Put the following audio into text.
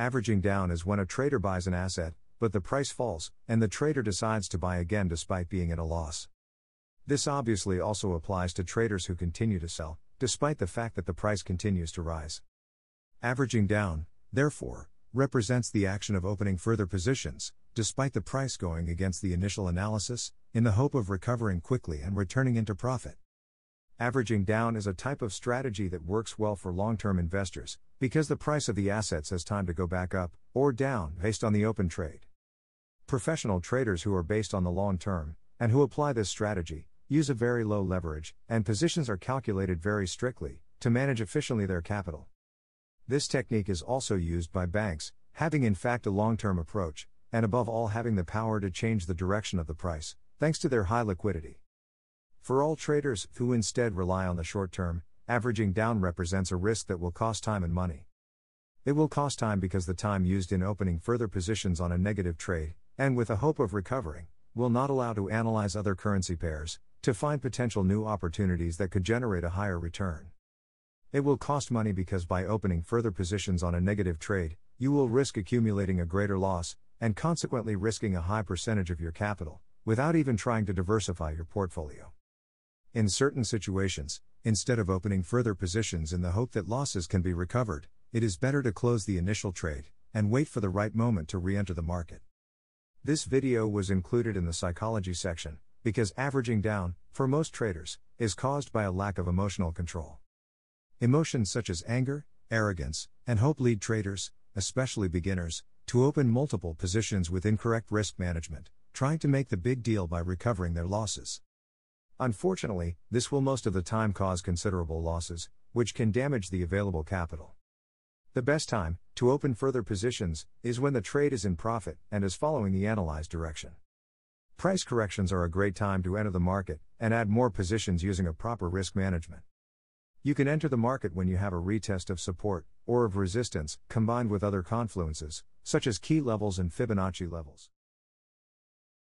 Averaging down is when a trader buys an asset, but the price falls, and the trader decides to buy again despite being at a loss. This obviously also applies to traders who continue to sell, despite the fact that the price continues to rise. Averaging down, therefore, represents the action of opening further positions, despite the price going against the initial analysis, in the hope of recovering quickly and returning into profit. Averaging down is a type of strategy that works well for long-term investors, because the price of the assets has time to go back up, or down, based on the open trade. Professional traders who are based on the long term, and who apply this strategy, use a very low leverage, and positions are calculated very strictly, to manage efficiently their capital. This technique is also used by banks, having in fact a long-term approach, and above all having the power to change the direction of the price, thanks to their high liquidity. For all traders who instead rely on the short term, averaging down represents a risk that will cost time and money. It will cost time because the time used in opening further positions on a negative trade, and with a hope of recovering, will not allow to analyze other currency pairs, to find potential new opportunities that could generate a higher return. It will cost money because by opening further positions on a negative trade, you will risk accumulating a greater loss, and consequently risking a high percentage of your capital, without even trying to diversify your portfolio. In certain situations, instead of opening further positions in the hope that losses can be recovered, it is better to close the initial trade, and wait for the right moment to re-enter the market. This video was included in the psychology section, because averaging down, for most traders, is caused by a lack of emotional control. Emotions such as anger, arrogance, and hope lead traders, especially beginners, to open multiple positions with incorrect risk management, trying to make the big deal by recovering their losses. Unfortunately, this will most of the time cause considerable losses, which can damage the available capital. The best time to open further positions is when the trade is in profit and is following the analyzed direction. Price corrections are a great time to enter the market and add more positions using a proper risk management. You can enter the market when you have a retest of support or of resistance combined with other confluences, such as key levels and Fibonacci levels.